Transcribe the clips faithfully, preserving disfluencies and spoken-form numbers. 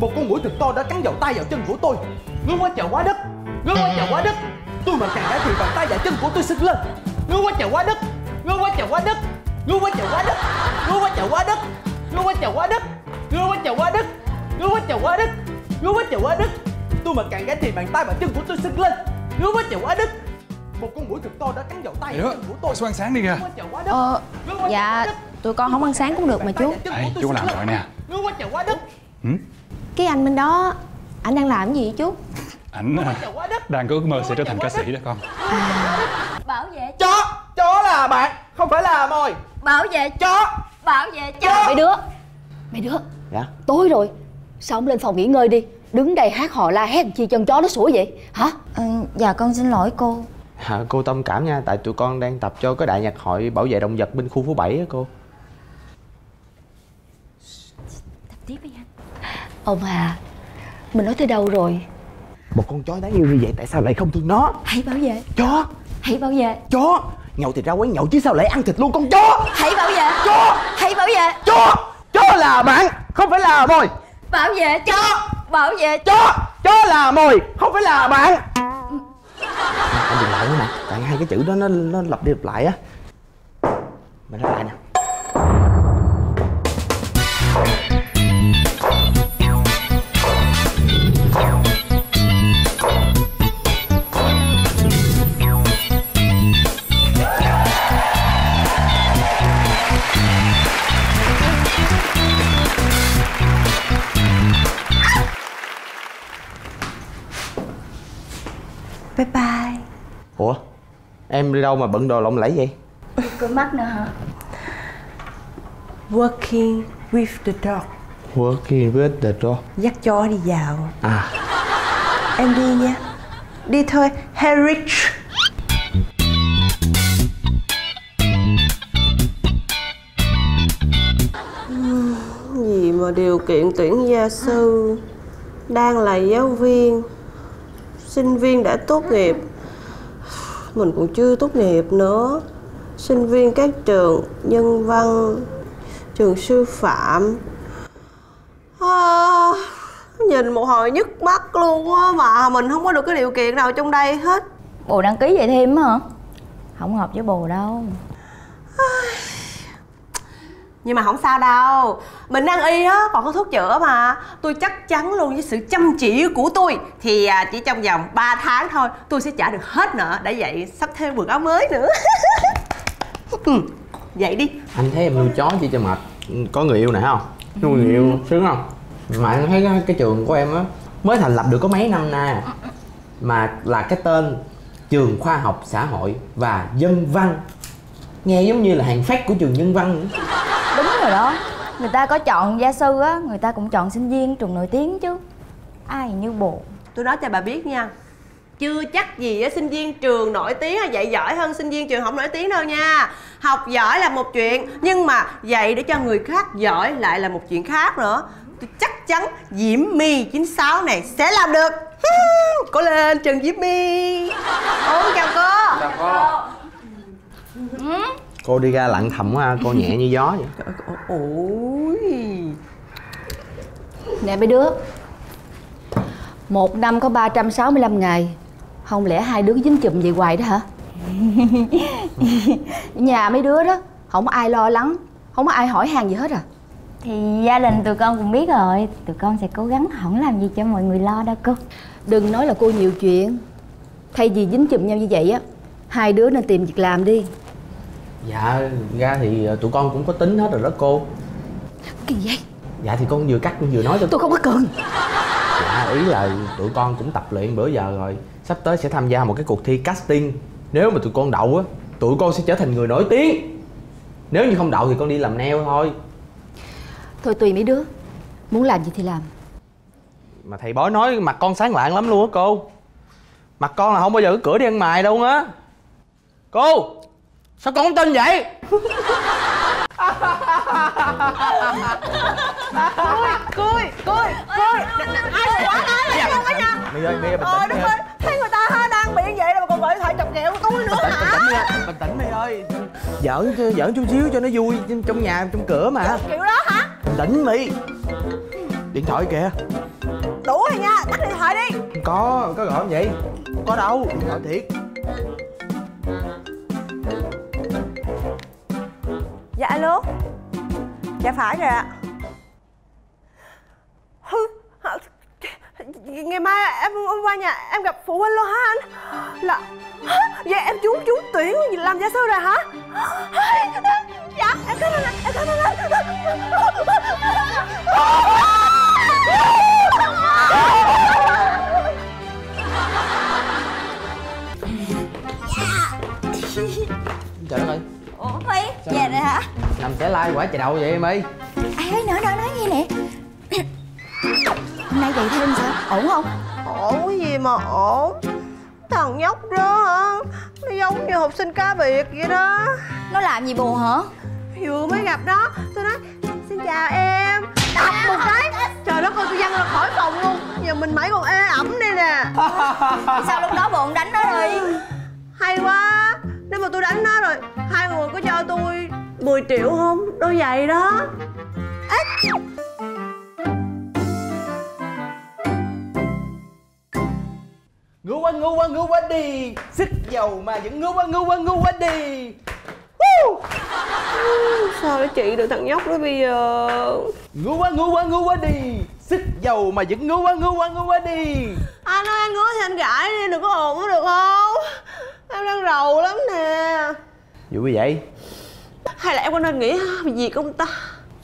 Một con muỗi thật to đã cắn vào tay vào chân của tôi. Ngươi quá trời quá đất, ngươi quá trời quá đất. Tôi mà càng đã thì bàn tay và chân của tôi xích lên. Ngươi quá trời quá đất, ngươi quá trời quá đất, ngươi quá trời quá đất, ngươi quá trời quá đất, ngươi quá trời quá đất, ngươi quá trời quá đất, ngươi quá trời quá đất, ngươi quá trời quá đất. Tôi mà càng gãy thì bàn tay và chân của tôi xích lên. Ngươi quá trời quá đất. Một con muỗi thật to đã cắn vào tay và chân của tôi. Xuống ăn sáng đi kìa. Ờ, dạ, tụi con không ăn sáng cũng được mà chú. Đây, chú làm rồi nè. Ngươi quá trời quá đất. Cái anh bên đó, anh đang làm gì vậy chú? Ảnh đang có ước mơ sẽ trở thành ca sĩ đó con. À, bảo vệ chó. Chó là bạn, không phải là mồi. Bảo vệ chó. Bảo vệ chó. Mày đứa, mày đứa. Dạ. Tối rồi, sao không lên phòng nghỉ ngơi đi? Đứng đây hát hò la hét chi chân chó nó sủa vậy hả? Ừ, dạ con xin lỗi cô. À, cô thông cảm nha, tại tụi con đang tập cho cái đại nhạc hội bảo vệ động vật bên khu phố bảy á cô. Tập tiếp đi anh. Ông Hà, mình nói tới đâu rồi? Một con chó đáng yêu như vậy tại sao lại không thương nó? Hãy bảo vệ chó. Hãy bảo vệ chó. Nhậu thì ra quán nhậu chứ sao lại ăn thịt luôn con chó. Hãy bảo vệ chó. Hãy bảo vệ chó. Chó là bạn, không phải là mồi. Bảo vệ chó. Bảo vệ chó. Chó là mồi, không phải là bạn. Anh đừng lại nữa nè, tại hai cái chữ đó nó, nó lặp đi lặp lại á. Mày lặp lại nè. Bye bye. Ủa? Em đi đâu mà bận đồ lộng lẫy vậy? Đi cửa mắt nữa hả? Working with the dog. Working with the dog. Dắt chó đi dạo. À. Em đi nha. Đi thôi, Harry. Gì mà điều kiện tuyển gia sư. Đang là giáo viên, sinh viên đã tốt nghiệp, mình cũng chưa tốt nghiệp nữa. Sinh viên các trường nhân văn, trường sư phạm. À, nhìn một hồi nhức mắt luôn á, mà mình không có được cái điều kiện nào trong đây hết. Bồ đăng ký vậy thêm hả? Không hợp với bồ đâu. À, nhưng mà không sao đâu, mình ăn y á còn có thuốc chữa mà. Tôi chắc chắn luôn với sự chăm chỉ của tôi thì chỉ trong vòng ba tháng thôi tôi sẽ trả được hết nợ, để vậy sắp thêm quần áo mới nữa. Ừ, vậy đi. Anh thấy em nuôi chó chi cho mệt, có người yêu nè không? Nuôi người yêu sướng không? Mà anh thấy cái trường của em á mới thành lập được có mấy năm nay mà là cái tên trường khoa học xã hội và dân văn, nghe giống như là hàng fake của trường nhân văn nữa. Đúng rồi đó, người ta có chọn gia sư á, người ta cũng chọn sinh viên trường nổi tiếng chứ. Ai như bộ. Tôi nói cho bà biết nha, chưa chắc gì á sinh viên trường nổi tiếng á dạy giỏi hơn sinh viên trường không nổi tiếng đâu nha. Học giỏi là một chuyện, nhưng mà dạy để cho người khác giỏi lại là một chuyện khác nữa. Tôi chắc chắn Diễm My chín sáu này sẽ làm được. Cố lên trường Diễm My. Ủa, chào cô. Chào cô. Ừ. Cô đi ra lặng thầm quá, cô nhẹ như gió vậy. Ôi. Nè mấy đứa, một năm có ba trăm sáu mươi lăm ngày, không lẽ hai đứa dính chùm vậy hoài đó hả? Nhà mấy đứa đó không ai lo lắng, không có ai hỏi han gì hết à? Thì gia đình tụi con cũng biết rồi, tụi con sẽ cố gắng không làm gì cho mọi người lo đâu cô. Đừng nói là cô nhiều chuyện. Thay vì dính chùm nhau như vậy á, hai đứa nên tìm việc làm đi. Dạ, ra thì tụi con cũng có tính hết rồi đó cô. Cái gì vậy? Dạ thì con vừa cắt con vừa nói cho. Tôi không có cần. Dạ, ý là tụi con cũng tập luyện bữa giờ rồi. Sắp tới sẽ tham gia một cái cuộc thi casting. Nếu mà tụi con đậu á, tụi con sẽ trở thành người nổi tiếng. Nếu như không đậu thì con đi làm nail thôi. Thôi tùy mấy đứa, muốn làm gì thì làm. Mà thầy bói nói mặt con sáng lạng lắm luôn á cô. Mặt con là không bao giờ có cửa đi ăn mày đâu á. Cô! Sao con không tin vậy? Cui, cui, cui, cui. Ai quá ai vậy cả nhà? Mày ơi, mày bình tĩnh. Ờ đúng rồi, thấy người ta đang miệng vậy mà còn gọi điện thoại chọc ghẹo tôi nữa hả? Bình tĩnh mày ơi. Giỡn giỡn chút xíu cho nó vui, trong nhà trong cửa mà. Kiểu đó hả? Bình tĩnh mày. Điện thoại kìa. Đủ rồi nha, tắt điện thoại đi. Không có, không có gọi không vậy? Không có đâu, điện thoại thiệt. Dạ alo. Dạ phải rồi ạ. Ngày mai em qua nhà em gặp phụ huynh luôn hả anh? Là vậy em trúng trúng tuyển làm gia sư rồi hả? Dạ em cảm ơn anh, em cảm ơn anh. Trời đất ơi. Ủa Phi về rồi hả? Làm trẻ lai quả chạy đầu vậy em ơi. Ai nói nữa nói nói nghe nè. Hôm nay vậy thêm sao? Ổn không? Ổn gì mà ổn. Thằng nhóc đó hả? Nó giống như học sinh cá biệt vậy đó. Nó làm gì buồn hả? Vừa mới gặp đó. Tôi nói xin chào em. Đập một cái. Trời đất ơi tôi văng ra khỏi phòng luôn. Giờ mình mãi còn ê ẩm đây nè. Sao lúc đó bọn đánh nó đi? Hay quá. Nếu mà tôi đánh nó rồi hai người có cho tôi mười triệu không? Đôi giày đó. Ê. Ngứa quá ngứa quá ngứa quá đi, xích dầu mà vẫn ngứa quá ngứa quá ngứa quá đi. Woo! Sao để trị được thằng nhóc đó bây giờ? Ngứa quá ngứa quá ngứa quá đi, xích dầu mà vẫn ngứa quá ngứa quá ngứa quá đi. Anh ơi anh ngứa thì anh gãi đi, đừng có ồn có được không? Em đang rầu lắm nè. Vụ như vậy? Hay là em có nên nghĩ gì không ta?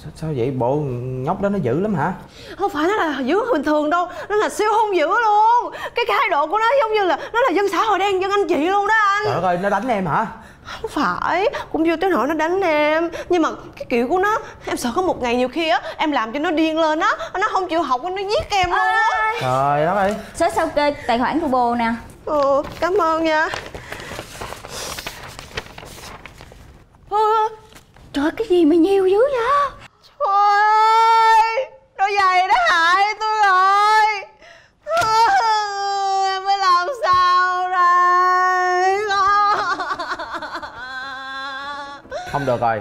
Sao, sao vậy bộ nhóc đó nó dữ lắm hả? Không phải nó là dữ bình thường đâu, nó là siêu hung dữ luôn. Cái thái độ của nó giống như là nó là dân xã hội đen, dân anh chị luôn đó anh. Trời ơi, nó đánh em hả? Không phải, cũng chưa tới nỗi nó đánh em. Nhưng mà cái kiểu của nó, em sợ có một ngày nhiều khi á em làm cho nó điên lên á, nó không chịu học nó giết em luôn á. Trời đất ơi. Số sao kê tài khoản của bồ nè. Ừ, cảm ơn nha. Trời cái gì mà nhiều dữ vậy? Ôi, đôi giày đã hại tôi rồi. Em phải làm sao đây? Không được rồi.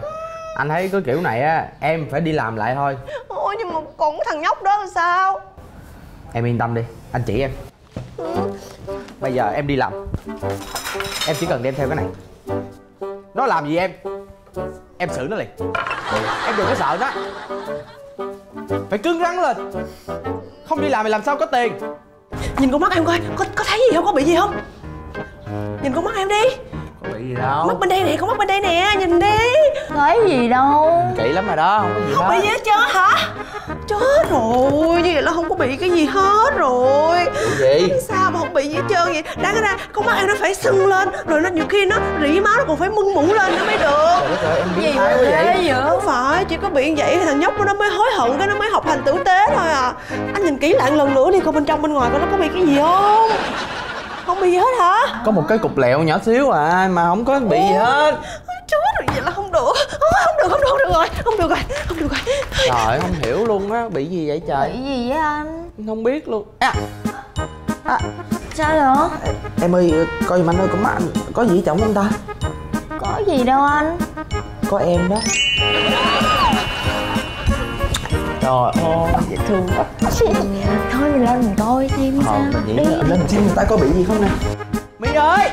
Anh thấy cái kiểu này á, em phải đi làm lại thôi. Ôi nhưng mà còn thằng nhóc đó là sao? Em yên tâm đi, anh chỉ em. Ừ. Bây giờ em đi làm. Em chỉ cần đem theo cái này. Nó làm gì em? Em xử nó liền. Em đừng có sợ nó. Phải cứng rắn lên. Không đi làm thì làm sao có tiền. Nhìn con mắt em coi, có, có thấy gì không? Có bị gì không? Nhìn con mắt em đi. Có bị gì đâu. Mắt bên đây nè, con mắt bên đây nè, nhìn đi. Có gì đâu. Kỹ lắm rồi đó, không có gì. Không đó. Bị gì hết trơn hả? Chết rồi, như vậy là không có bị cái gì hết rồi. Cái gì? Sao mà không bị gì hết trơn vậy? Đáng ra con mắt em nó phải sưng lên. Rồi nó nhiều khi nó rỉ máu nó còn phải mưng mũ lên nó mới được. Trời đất ơi, em biến thái quá vậy. Không phải, chỉ có bị vậy thì thằng nhóc của nó mới hối hận, cái nó mới học hành tử tế thôi à. Anh nhìn kỹ lại lần nữa đi, coi bên trong bên ngoài coi nó có bị cái gì không? Không bị gì hết hả? Có một cái cục lẹo nhỏ xíu à, mà không có bị gì hết. Chết rồi, vậy là không được. Không được, không được, không được rồi. Không được rồi, không được rồi. Trời không hiểu luôn á, bị gì vậy trời? Bị gì vậy anh? Không biết luôn. À. À. Sao rồi? Em ơi, coi giùm anh ơi, con mắt anh có gì chồng không ta? Có gì đâu anh. Có em đó. Trời ơi, dễ thương quá. Thôi mình lên mình coi thêm sao. Mình đi lên xem người ta có bị gì không nè. Mỹ ơi,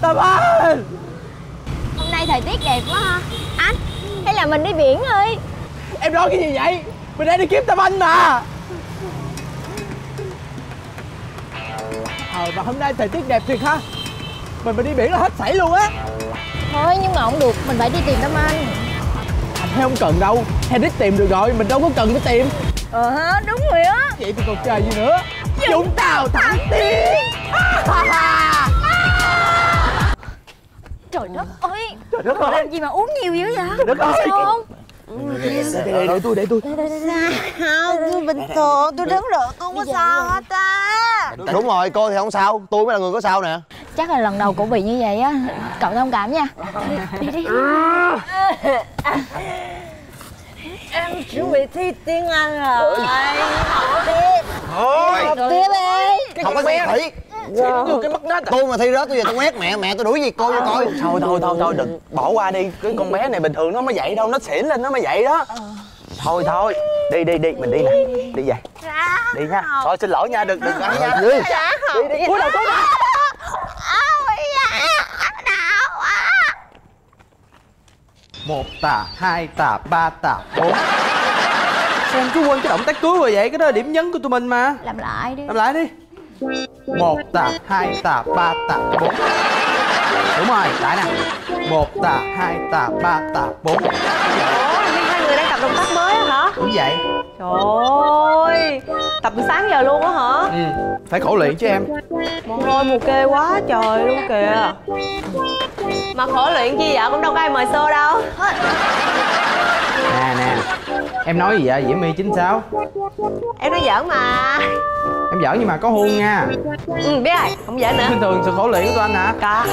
Tâm ơi. Hôm nay thời tiết đẹp quá ha. Anh, hay là mình đi biển đi. Em nói cái gì vậy? Mình đang đi kiếm Tâm Anh mà. Ờ mà hôm nay thời tiết đẹp thiệt ha. Mình mà đi biển là hết sảy luôn á. Thôi nhưng mà không được, mình phải đi tìm Tâm Anh. Hay không cần đâu, hay đích tìm được rồi, mình đâu có cần phải tìm. Ờ hả, đúng rồi á. Vậy thì còn chờ gì nữa. Vũng Tàu thẳng tiến. Trời đất ơi. Trời đất ơi. Làm gì mà uống nhiều dữ vậy? Trời đất ơi. Để tôi, để tôi. Sao, tôi bình thường, tôi đứng được, tôi không có sao hết á. Đúng rồi, cô thì không sao, tôi mới là người có sao nè. Chắc là lần đầu cổ bị như vậy á, cậu thông cảm nha. Đi đi. Em chuẩn bị thi tiếng Anh rồi. Học tiếp. Thôi. Học tiếp đi. Học cái gì? Cái mất nết. Tôi mà thi rớt tôi về tôi quét mẹ, mẹ tôi đuổi gì cô coi. Thôi thôi thôi thôi, đừng bỏ qua đi. Cái con bé này bình thường nó mới vậy đâu, nó xỉn lên nó mới vậy đó. Thôi thôi, đi đi đi, mình đi nè. Đi về. Đi nha. Thôi xin lỗi nha, đừng đừng ăn nha. Đi đi. Cúi đầu xuống. Một tà, hai tà, ba tà, bốn. Sao cứ quên cái động tác cưới rồi vậy? Cái đó là điểm nhấn của tụi mình mà. Làm lại đi. Làm lại đi. Một tà, hai tà, ba tà, bốn. Đúng rồi, lại nè. Một tà, hai tà, ba tà, bốn. Ủa, hai người đang tập động tác mới hả? Đúng vậy. Trời ơi, tập từ sáng giờ luôn á hả? Ừ, phải khổ luyện chứ em. Mồ hôi mồ kê quá trời luôn kìa. Mà khổ luyện chi vậy, cũng đâu có ai mời xô đâu. Nè nè, em nói gì vậy Diễm My chín sáu? Em nói giỡn mà. Em giỡn nhưng mà có hôn nha. Ừ, biết rồi, không giỡn nữa. Bình thường sự khổ luyện của tụi anh hả? Có.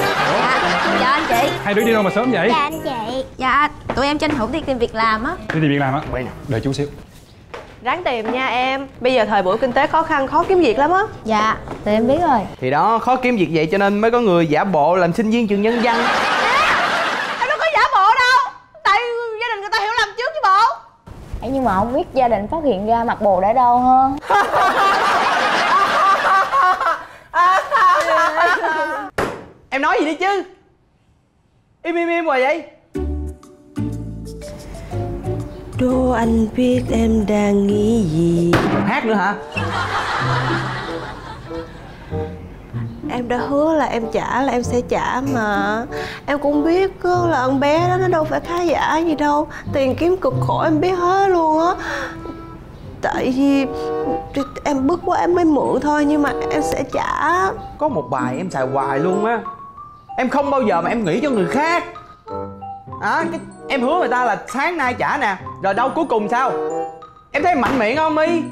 Dạ anh chị. Hai đứa đi đâu mà sớm vậy? Dạ anh chị. Dạ, tụi em tranh thủ đi tìm việc làm á. Đi tìm việc làm á? Bây nè, đợi chú xíu. Ráng tìm nha em. Bây giờ thời buổi kinh tế khó khăn, khó kiếm việc lắm á. Dạ, tụi em biết rồi. Thì đó, khó kiếm việc vậy cho nên mới có người giả bộ làm sinh viên trường nhân văn. Nè, em đâu có giả bộ đâu. Tại gia đình người ta hiểu lầm trước chứ bộ. Ê, nhưng mà không biết gia đình phát hiện ra mặt bồ để đâu hơn. Em nói gì đi chứ. Im im im rồi vậy. Đố anh biết em đang nghĩ gì. Hát nữa hả? Em đã hứa là em trả là em sẽ trả mà. Em cũng biết là con bé đó nó đâu phải khá giả gì đâu. Tiền kiếm cực khổ em biết hết luôn á. Tại vì em bức quá em mới mượn thôi, nhưng mà em sẽ trả. Có một bài em xài hoài luôn á. Em không bao giờ mà em nghĩ cho người khác. À, cái em hứa người ta là sáng nay trả nè, rồi đâu cuối cùng sao? Em thấy mạnh miệng không My?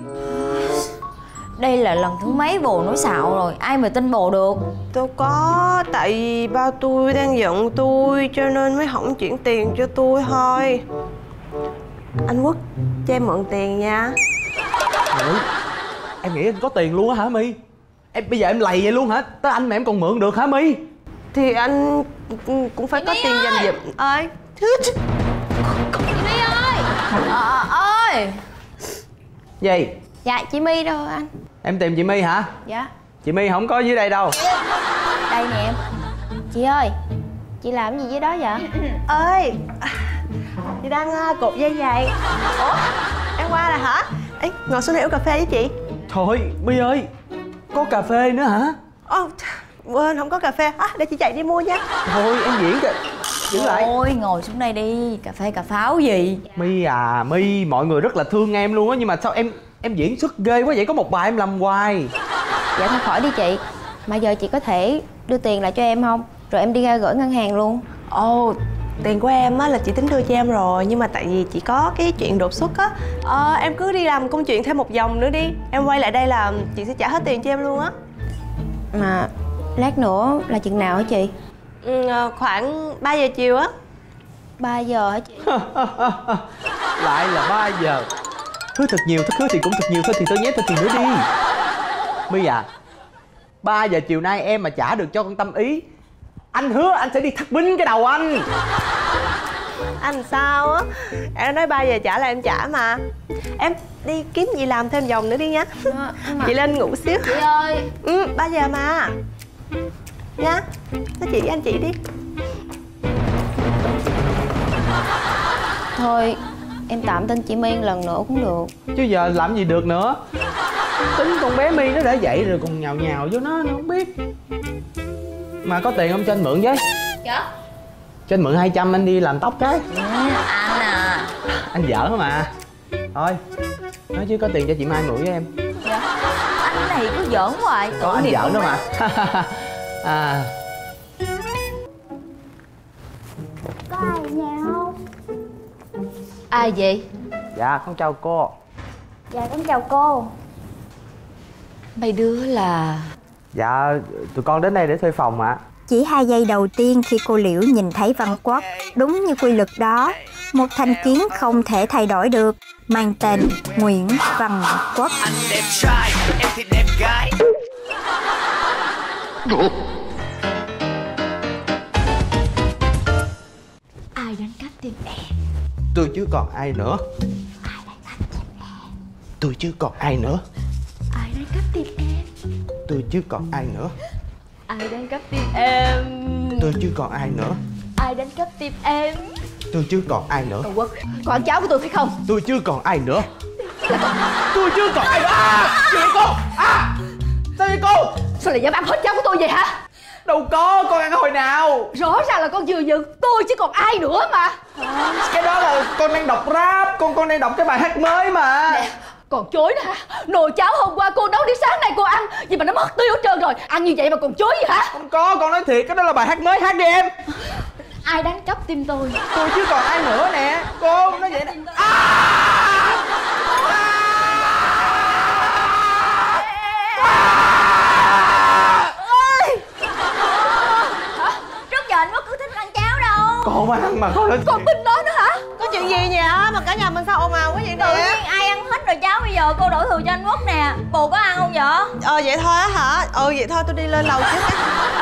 Đây là lần thứ mấy bồ nói xạo rồi, ai mà tin bồ được. Tôi có, tại vì ba tôi đang giận tôi cho nên mới không chuyển tiền cho tôi thôi. Anh Quốc cho em mượn tiền nha. Ừ, em nghĩ anh có tiền luôn á hả My? Em bây giờ em lầy vậy luôn hả? Tới anh mà em còn mượn được hả My? Thì anh cũng phải có tiền dành dụm ơi. Chị My ơi. Ờ ơi. Gì? Dạ chị My đâu anh? Em tìm chị My hả? Dạ. Chị My không có dưới đây đâu. Đây nè em. Chị ơi, chị làm gì dưới đó vậy? Ơi, chị đang cột dây vàng. Ủa, em qua rồi hả? Ê, ngồi xuống đây uống cà phê với chị. Thôi My ơi, có cà phê nữa hả? Ồ, quên không có cà phê. À, để chị chạy đi mua nha. Thôi em diễn kìa. Ôi ngồi xuống đây đi, cà phê cà pháo gì. My à, My, mọi người rất là thương em luôn á, nhưng mà sao em em diễn xuất ghê quá vậy, có một bài em làm hoài. Dạ thôi khỏi đi chị. Mà giờ chị có thể đưa tiền lại cho em không? Rồi em đi ra gửi ngân hàng luôn. Ồ, tiền của em á là chị tính đưa cho em rồi, nhưng mà tại vì chị có cái chuyện đột xuất á. Ờ, em cứ đi làm công chuyện thêm một vòng nữa đi. Em quay lại đây là chị sẽ trả hết tiền cho em luôn á. Mà lát nữa là chừng nào hả chị? Ừ, khoảng ba giờ chiều á. Ba giờ hả chị? Lại là ba giờ. Hứa thật nhiều, thích hứa thì cũng thật nhiều, thích thì tôi nhét, thích thì nữa đi My à. Ba giờ chiều nay em mà trả được cho con Tâm Ý, anh hứa anh sẽ đi thắt bính cái đầu anh. Anh sao á? Em nói ba giờ trả là em trả mà. Em đi kiếm gì làm thêm vòng nữa đi nha. À, mà... chị lên ngủ xíu. Chị ơi. Ừ, ba giờ mà. Nha, nói chuyện với anh chị đi. Thôi, em tạm tin chị My lần nữa cũng được. Chứ giờ làm gì được nữa. Tính con bé My nó đã dậy rồi còn nhào nhào vô nó, nó không biết. Mà có tiền không cho anh mượn với? Dạ. Cho anh mượn hai trăm anh đi làm tóc cái. Anh à. Anh dở mà. Thôi, nói chứ có tiền cho chị Mai mượn với em. Dạ. Anh này cứ giỡn hoài. Có anh giỡn nữa mà. À. Có ai ở nhà không? Ai vậy? Dạ con chào cô. Dạ con chào cô. Mấy đứa là... Dạ tụi con đến đây để thuê phòng ạ. Chỉ hai giây đầu tiên khi cô Liễu nhìn thấy Văn Quốc, đúng như quy luật đó, một thành kiến không thể thay đổi được, mang tên Nguyễn Văn Quốc. Anh đẹp trai, em thì đẹp gái. Ai đánh cắp tim em? Tôi chứ còn ai nữa. Ai đánh Tôi chứ còn ai nữa. Ai đang cắp tim em? Tôi chứ còn ai nữa. Ai đang cắp tim em? Tôi chứ còn ai nữa. Ai đánh cắp tim em? Tôi chứ còn ai nữa. Còn, còn cháu của tôi phải không? Tôi chứ còn ai nữa. Tôi chứ còn ai nữa. À, chị cô. À, sao vậy cô? Sao lại dám ăn hết cháu của tôi vậy hả? Đâu có, con ăn hồi nào. Rõ ràng là con vừa giận tôi chứ còn ai nữa mà. À, cái đó là con đang đọc rap. Con con đang đọc cái bài hát mới mà. Nè, còn chối nữa hả? Nồi cháo hôm qua cô nấu đến sáng nay cô ăn, vì mà nó mất tiêu hết trơn rồi. Ăn như vậy mà còn chối vậy hả? Không có, con nói thiệt, cái đó là bài hát mới, hát đi em. Ai đánh cắp tim tôi? Tôi chứ còn ai nữa nè. Cô nói vậy nè. Cô ăn mà cô nói còn tin đó nữa hả? Có chuyện gì nhỉ mà cả nhà mình sao ồn ào quá vậy nè? Tự nhiên ai ăn hết rồi cháu, bây giờ cô đổ thừa cho anh Quốc nè. Cô có ăn không vậy? Ờ vậy thôi á hả? Ờ vậy thôi tôi đi lên lầu trước.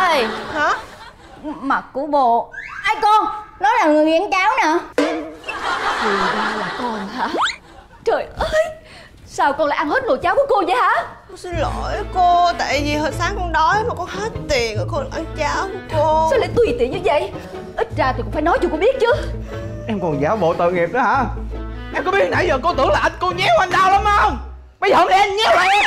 Ê hả? Mặt của bộ. Ai con? Nó là người nghiện cháu nè. Thì ra là con hả? Trời ơi, sao con lại ăn hết nồi cháo của cô vậy hả? Con xin lỗi cô, tại vì hồi sáng con đói mà con hết tiền rồi, con ăn cháo của cô. Sao lại tùy tiện như vậy? Ít ra thì cũng phải nói cho cô biết chứ. Em còn giả bộ tội nghiệp nữa hả? Em có biết nãy giờ cô tưởng là anh cô nhéo anh đau lắm không? Bây giờ không để anh nhéo lại em.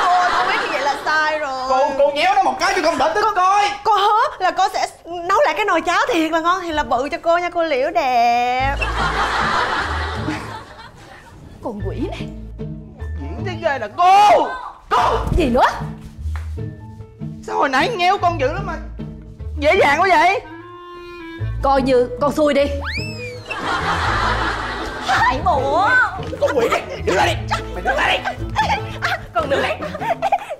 Thôi cô biết như vậy là sai rồi. Cô cô nhéo nó một cái cho con đỡ tức coi. Cô hứa là cô sẽ nấu lại cái nồi cháo thiệt là ngon thì là bự cho cô nha cô Liễu đẹp. Con quỷ này. Diễn tiếng ghê là cô. Cô gì nữa? Sao hồi nãy nhéo con dữ lắm mà dễ dàng quá vậy? Coi như con xui đi. Hãy mổ. Con quỷ đi, đứng lại đi. Mày đứng lại đi. À, còn nữa.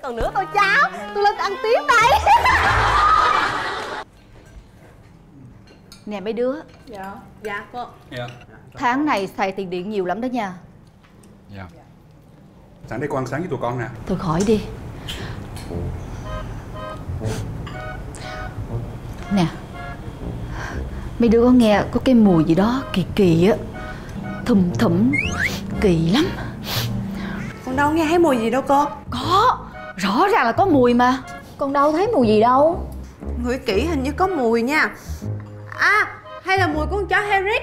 Còn nữa tôi cháo. Tôi lên ăn tiếp đây. Nè mấy đứa. Dạ. Dạ cô. Dạ. Tháng này xài tiền điện nhiều lắm đó nha. Dạ. Sáng đây cô ăn sáng với tụi con nè. Thôi khỏi đi. Nè, mấy đứa có nghe có cái mùi gì đó kỳ kỳ á, thùm thủm kỳ lắm. Con đâu nghe thấy mùi gì đâu cô. Có, rõ ràng là có mùi mà. Con đâu thấy mùi gì đâu. Ngửi kỹ hình như có mùi nha. À, hay là mùi của con chó Henrik?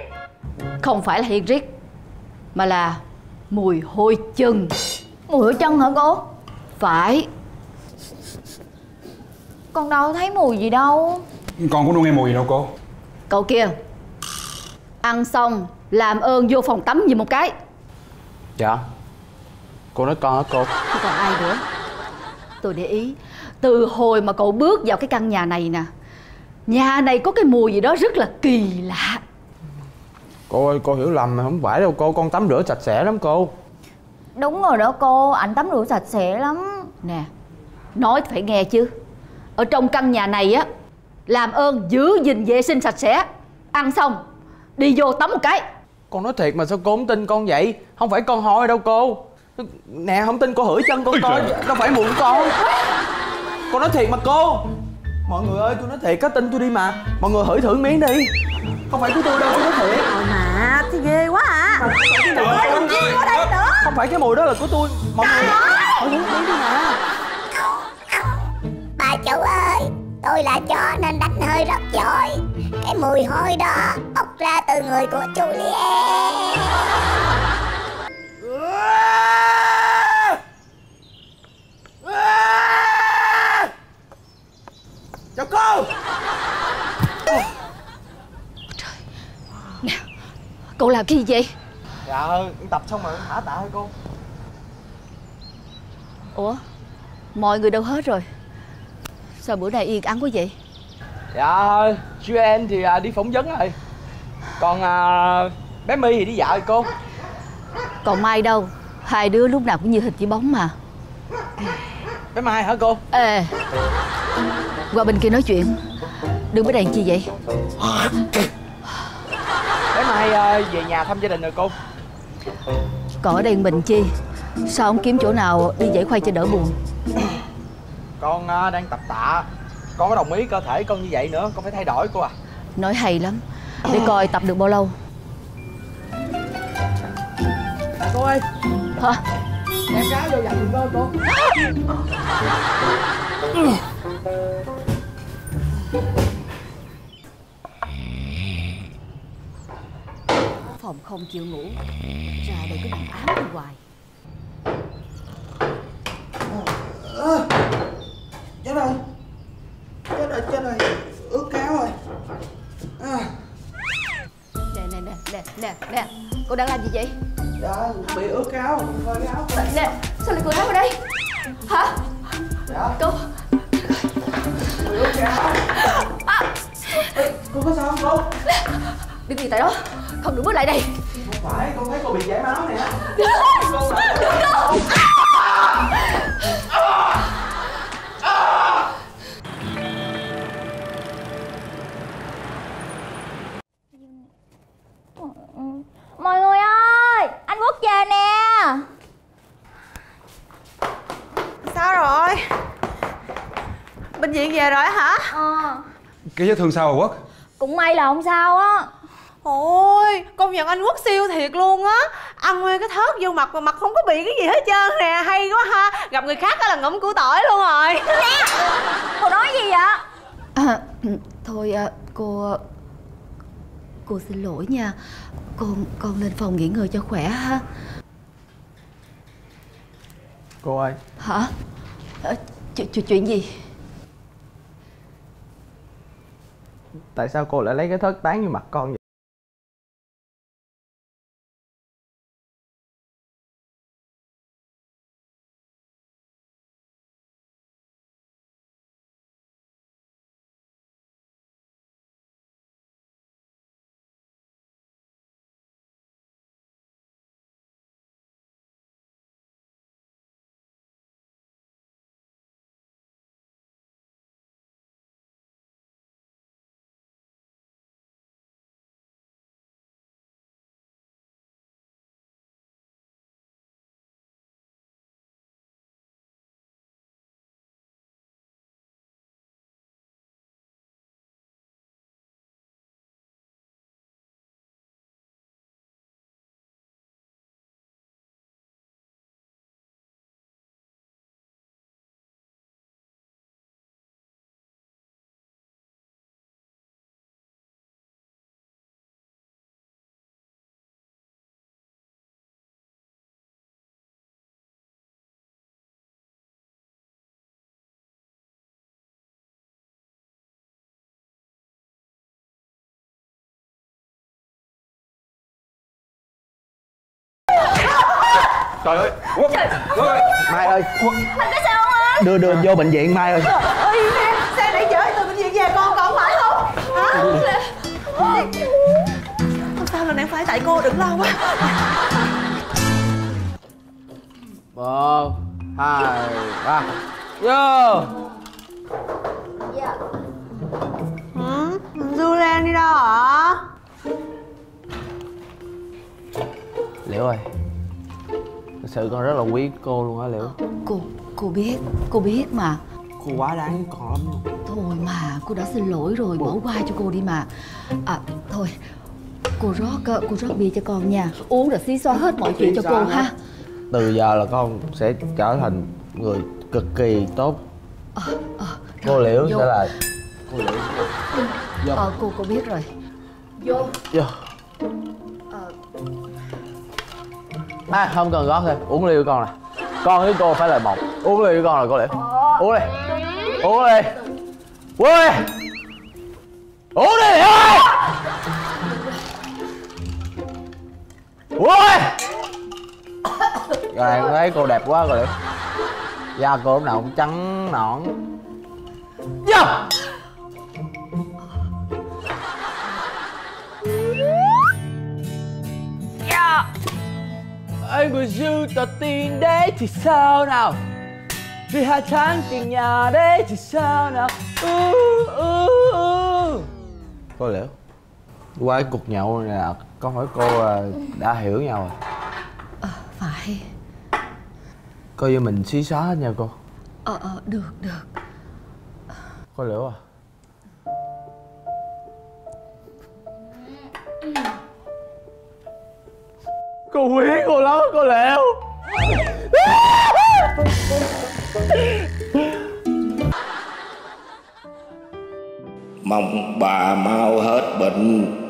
Không phải là Henrik, mà là mùi hôi chân. Mùi hôi chân hả cô? Phải. Con đâu thấy mùi gì đâu. Con cũng đâu nghe mùi gì đâu cô. Cậu kia, ăn xong làm ơn vô phòng tắm giùm một cái. Dạ. Cô nói con hả cô? Chứ còn ai nữa. Tôi để ý, từ hồi mà cậu bước vào cái căn nhà này nè, nhà này có cái mùi gì đó rất là kỳ lạ. Cô ơi, cô hiểu lầm, không phải đâu cô, con tắm rửa sạch sẽ lắm cô. Đúng rồi đó cô, ảnh tắm rửa sạch sẽ lắm. Nè, nói phải nghe chứ. Ở trong căn nhà này á, làm ơn giữ gìn vệ sinh sạch sẽ. Ăn xong đi vô tắm một cái. Con nói thiệt mà sao cô không tin con vậy? Không phải con hỏi đâu cô. Nè không tin cô hửi chân con coi. Đâu phải mụn con. Con nói thiệt mà cô. Mọi người ơi tôi nói thiệt có tin tôi đi mà. Mọi người hửi thử miếng đi. Không phải của tôi đâu, tôi nói thiệt. Ờ mà thì ghê quá à. Không phải cái mùi đó, không, đây nữa. Không phải cái mùi đó là của tôi. Mọi người hửi miếng đi mà. Bà chủ ơi, tôi là chó nên đánh hơi rất giỏi. Cái mùi hôi đó bốc ra từ người của Juliet. Chào cô. Trời. Nè, cậu làm cái gì vậy? Dạ, tập xong rồi thả tạ thôi cô. Ủa, mọi người đâu hết rồi? Sao bữa nay yên ăn quá vậy? Dạ, chú em thì đi phỏng vấn rồi. Còn à, bé My thì đi dạo rồi cô. Còn Mai đâu? Hai đứa lúc nào cũng như hình chỉ bóng mà. Bé Mai hả cô? Ê, qua bên kia nói chuyện. Đừng có đàn chi vậy. Bé Mai à, về nhà thăm gia đình rồi cô. Còn ở đây mình chi? Sao không kiếm chỗ nào đi dãy khoai cho đỡ buồn? Con đang tập tạ. Con có đồng ý cơ thể con như vậy nữa, con phải thay đổi cô à. Nói hay lắm. Để coi tập được bao lâu. Cô ơi. Hả? Mẹ cá vô dặn cơ cô. Phòng không chịu ngủ, ra đây cứ nằm ám đi hoài. À, chết rồi, chết rồi, chết rồi, ướt cáo rồi. À. Nè nè nè nè nè nè, cô đang làm gì vậy? Dạ, bị ướt cáo, hơi áo. Nè, sao lại quần áo vào đây? Hả? Dạ. Cô. Bị ướt cáo. À. Ê, cô có sao không cô? Đừng gì tại đó, không được bước lại đây. Không phải, con thấy cô bị chảy máu nè. Đừng, đừng, đừng. Mọi người ơi, anh Quốc về nè. Sao rồi? Bệnh viện về rồi hả? Ờ. Cái vết thương sao rồi Quốc? Cũng may là không sao á. Ôi, công nhận anh Quốc siêu thiệt luôn á. Ăn nguyên cái thớt vô mặt mà mặt không có bị cái gì hết trơn nè. Hay quá ha, gặp người khác đó là ngậm củ tỏi luôn rồi. Nè, cô nói gì vậy? À, thôi cô... Cô xin lỗi nha. Con con lên phòng nghỉ ngơi cho khỏe ha. Cô ơi. Hả? À, ch ch chuyện gì? Tại sao cô lại lấy cái thớt tán như mặt con vậy? Trời ơi, Quốc, Quốc ơi, Mai ơi, Quốc. Anh có sao không anh? Đưa đưa vô bệnh viện Mai ơi. Trời ơi, xe để chở từ bệnh viện về con còn phải không? Hả? Không sao, lần này phải tại cô, đừng lo quá. Một, hai, ba, vô. Dạ. Ừ, Du Lan đi đâu hả? Liễu ơi, thật sự con rất là quý cô luôn á Liễu. Cô, cô biết, cô biết mà. Cô quá đáng với con lắm luôn. Thôi mà, cô đã xin lỗi rồi, bỏ qua cho cô đi mà. À, thôi, cô rót, cô rót bia cho con nha. Uống rồi xí xóa hết mọi chuyện cho cô ha. Từ giờ là con sẽ trở thành người cực kỳ tốt. à, à, Cô Liễu sẽ là... Cô Liễu... Ờ, cô, cô biết rồi. Vô. Vô. À, không cần gót thôi, uống ly với con nè. Con với cô phải là một. Uống ly với con rồi cô Liễu. Uống đi. Uống đi. Uống đi. Uống đi Liễu ơi. Uống đi. Rồi em thấy cô đẹp quá rồi Liễu. Da cô lúc nào cũng trắng nõn. Vô. Anh của Du tỏ tình đấy thì sao nào? Vì hai tháng tình nhà đấy thì sao nào? Uh, uh, uh. Cô Liễu, qua cái cuộc nhậu này là con hỏi cô đã hiểu nhau rồi. Ờ, phải. Coi như mình xí xóa hết nha cô. Ờ, ờ, được, được. Cô Liễu à, cô quý cô lắm, cô Liễu. Mong bà mau hết bệnh.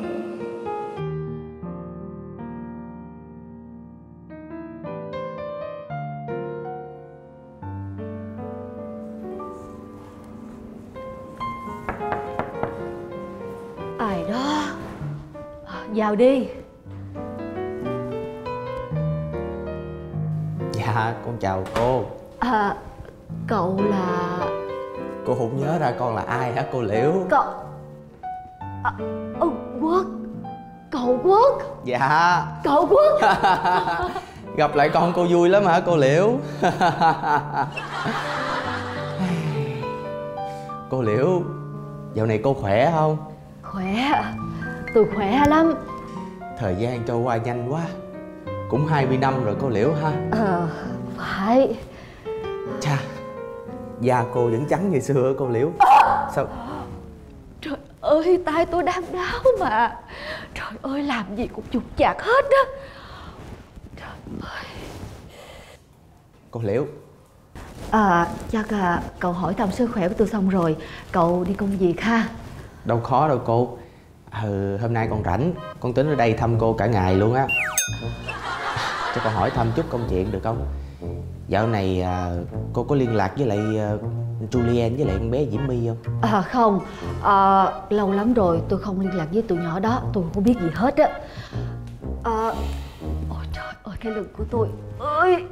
Ai đó, vào đi. Dạ, con chào cô. À, cậu là... Cô không nhớ ra con là ai hả cô Liễu? Cậu... À, oh, Quốc. Cậu Quốc. Dạ. Cậu Quốc. Gặp lại con cô vui lắm hả cô Liễu? Cô Liễu, dạo này cô khỏe không? Khỏe, tôi khỏe lắm. Thời gian trôi qua nhanh quá. Cũng hai mươi năm rồi cô Liễu ha? Ờ, phải. Chà, da cô vẫn trắng như xưa cô Liễu. À. Sao? Trời ơi, tay tôi đang đau mà. Trời ơi, làm gì cũng chụp chạc hết đó. Trời ơi. Cô Liễu. À, chắc à, cậu hỏi thăm sức khỏe của tôi xong rồi. Cậu đi công việc ha? Đâu khó đâu cô. Ừ, hôm nay con rảnh. Con tính ở đây thăm cô cả ngày luôn á. Cho con hỏi thăm chút công chuyện được không? Dạo này à, cô có liên lạc với lại uh, Julian với lại con bé Diễm My không? À, không à, lâu lắm rồi tôi không liên lạc với tụi nhỏ đó. Tôi không biết gì hết á. à, Ôi trời ơi, cái lưng của tôi ơi,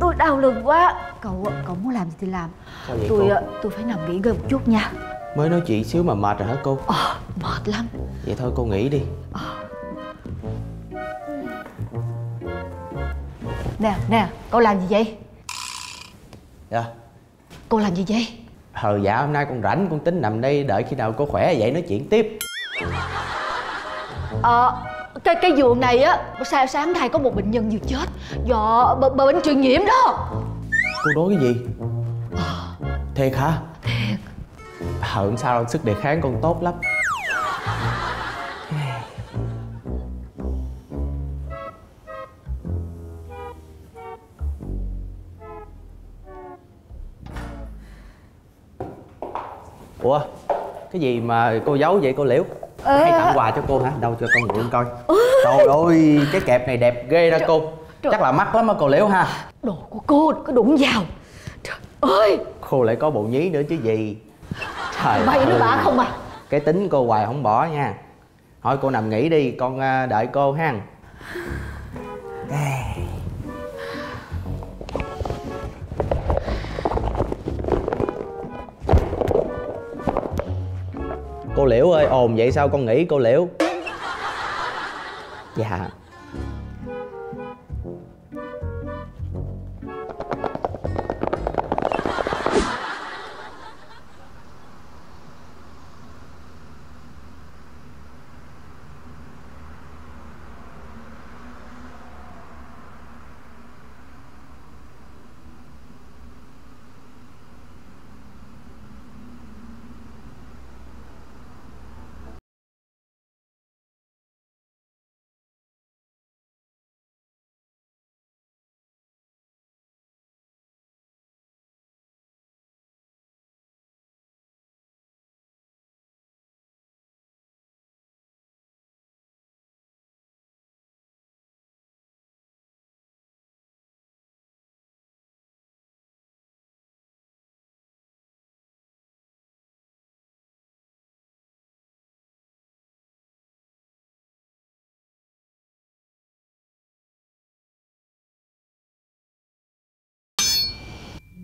tôi đau lưng quá. Cậu cậu muốn làm gì thì làm. Sao vậy tôi, cô? Tôi phải nằm nghỉ ngơi một chút nha. Mới nói chuyện xíu mà mệt rồi hả cô? À, mệt lắm. Vậy thôi cô nghỉ đi. à. Nè, nè, cậu làm gì vậy? Dạ. Cô làm gì vậy? Ờ, dạ hôm nay con rảnh, con tính nằm đây đợi khi nào cô khỏe vậy nói chuyện tiếp. Ờ, à, cái cái giường này á, sáng sáng nay có một bệnh nhân vừa chết do bệnh truyền nhiễm đó. Cô nói cái gì? À, thiệt hả? Thiệt. Ờ, không sao đâu, sức đề kháng con tốt lắm. Ủa, cái gì mà cô giấu vậy cô Liễu? À... Hay tặng quà cho cô hả? Đâu cho con mượn coi. Trời ơi, cái kẹp này đẹp ghê đó cô. Trời... Chắc là mắc lắm á cô Liễu ha. Đồ của cô có đụng vào. Trời ơi. Cô lại có bộ nhí nữa chứ gì. Trời mày ơi. Nó bả không à. Cái tính cô hoài không bỏ nha. Thôi cô nằm nghỉ đi, con đợi cô ha. Cô Liễu ơi, ồn vậy sao con nghĩ cô Liễu? Dạ.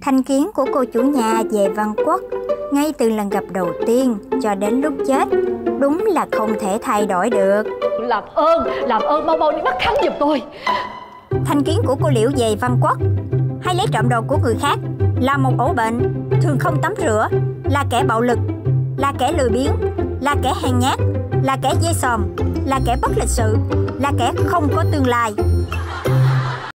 Thành kiến của cô chủ nhà về Văn Quốc ngay từ lần gặp đầu tiên cho đến lúc chết đúng là không thể thay đổi được. Làm ơn, làm ơn mau mau đi bắt hắn giùm tôi. Thành kiến của cô Liễu về Văn Quốc hay lấy trộm đồ của người khác là một ổ bệnh, thường không tắm rửa, là kẻ bạo lực, là kẻ lười biếng, là kẻ hèn nhát, là kẻ dê sòm, là kẻ bất lịch sự, là kẻ không có tương lai.